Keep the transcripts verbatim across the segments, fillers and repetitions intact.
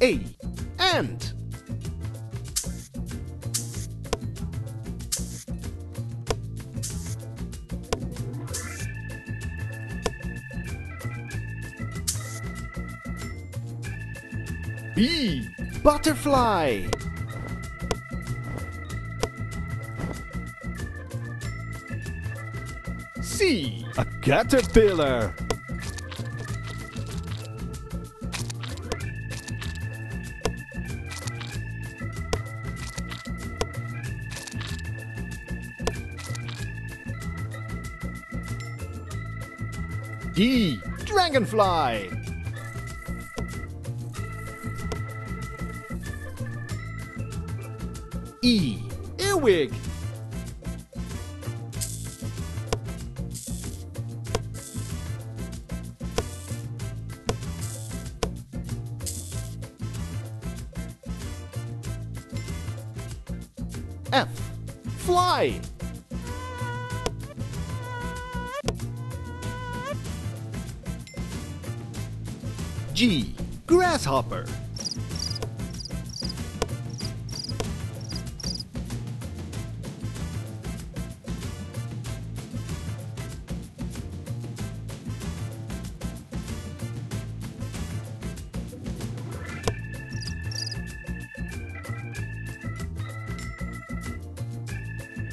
A. Ant. B. Butterfly. C. A caterpillar. D. Dragonfly. E. Earwig. F. Fly. G. Grasshopper.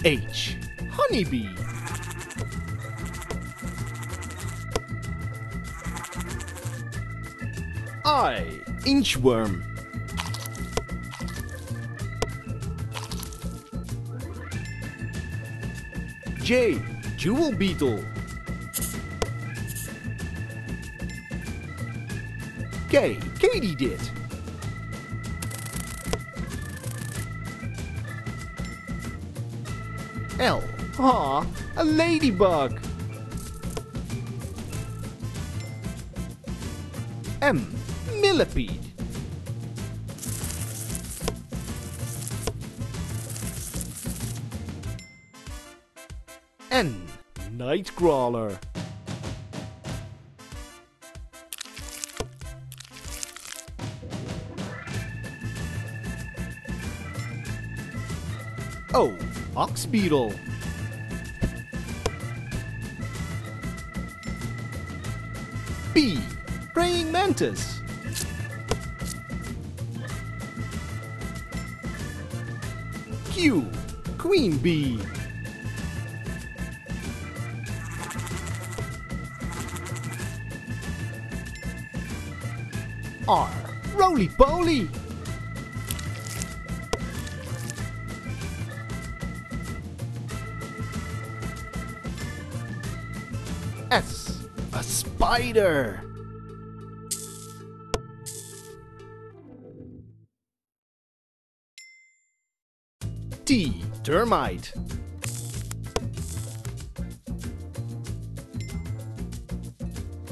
H. Honeybee. I. Inchworm. J. Jewel beetle. K. Katydid. L. Aw, a ladybug. M. Millipede. N. Nightcrawler. O. Ox beetle. P. Praying mantis. Q. Queen bee. R. Roly-poly. S. A spider. T. Termite.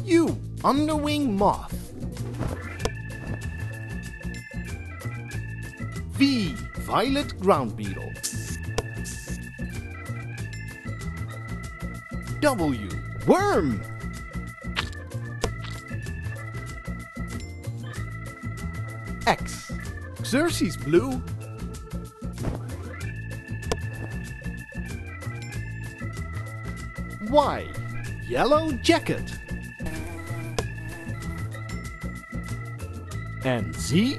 U. Underwing moth. V. Violet ground beetle. W. Worm. X. Xerxes blue. Y. Yellow jacket. And Z.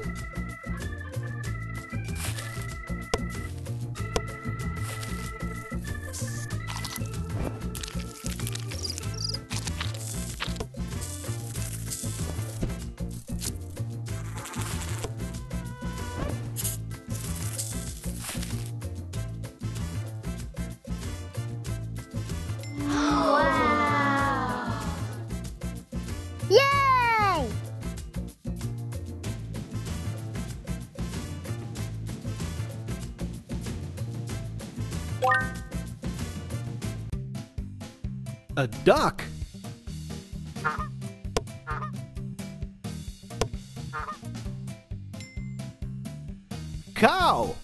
A duck. Cow.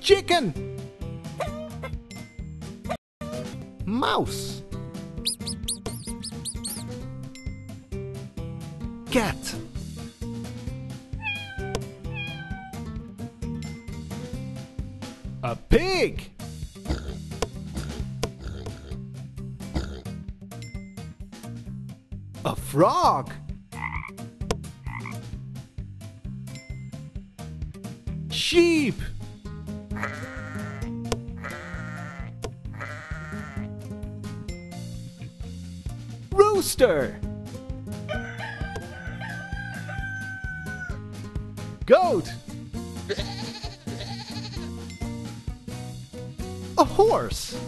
Chicken. Mouse. cat. A pig. A frog. Sheep. Rooster. Goat. A horse.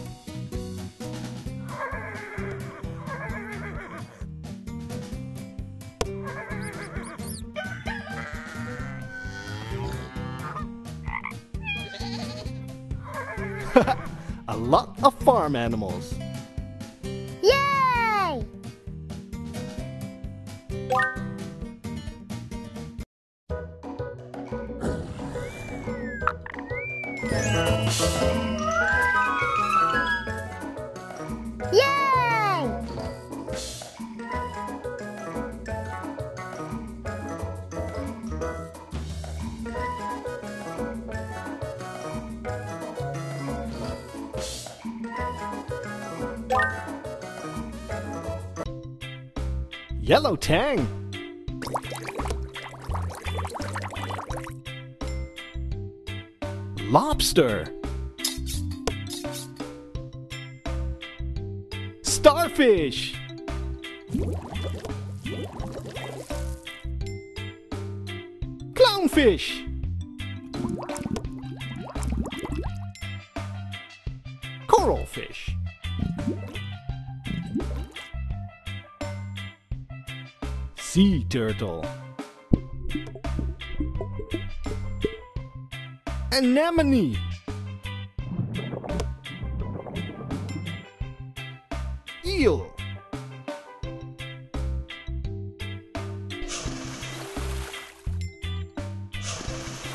A lot of farm animals. Yay! Yay! Yellow tang. Lobster. Starfish. Clownfish. Coral fish. Sea turtle. Anemone. Eel.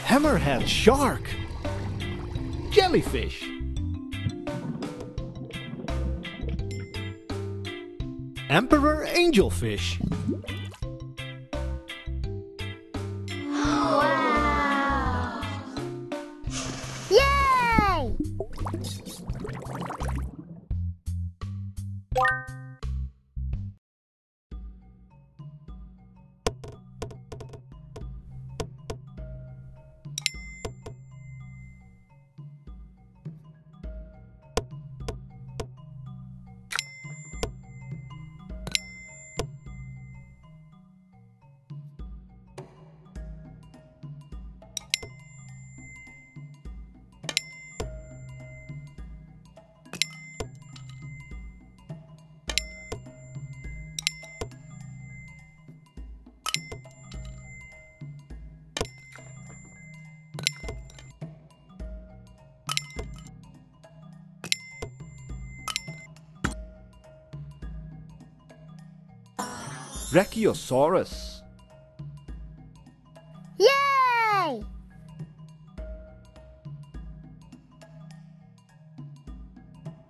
Hammerhead shark. Jellyfish. Emperor angelfish. Brachiosaurus.